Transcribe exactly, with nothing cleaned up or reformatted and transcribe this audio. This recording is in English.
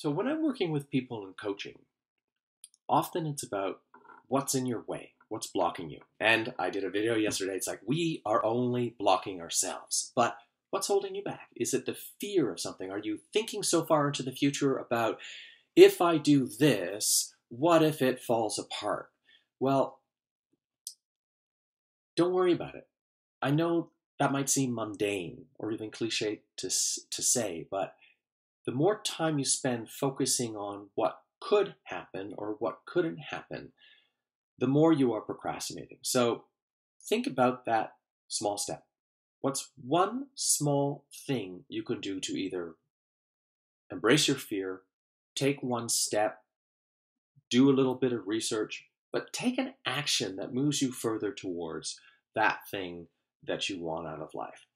So when I'm working with people in coaching, often it's about what's in your way, what's blocking you. And I did a video yesterday, it's like, we are only blocking ourselves. But what's holding you back? Is it the fear of something? Are you thinking so far into the future about, if I do this, what if it falls apart? Well, don't worry about it. I know that might seem mundane or even cliche to, to say, but the more time you spend focusing on what could happen or what couldn't happen, the more you are procrastinating. So think about that small step. What's one small thing you can do to either embrace your fear, take one step, do a little bit of research, but take an action that moves you further towards that thing that you want out of life.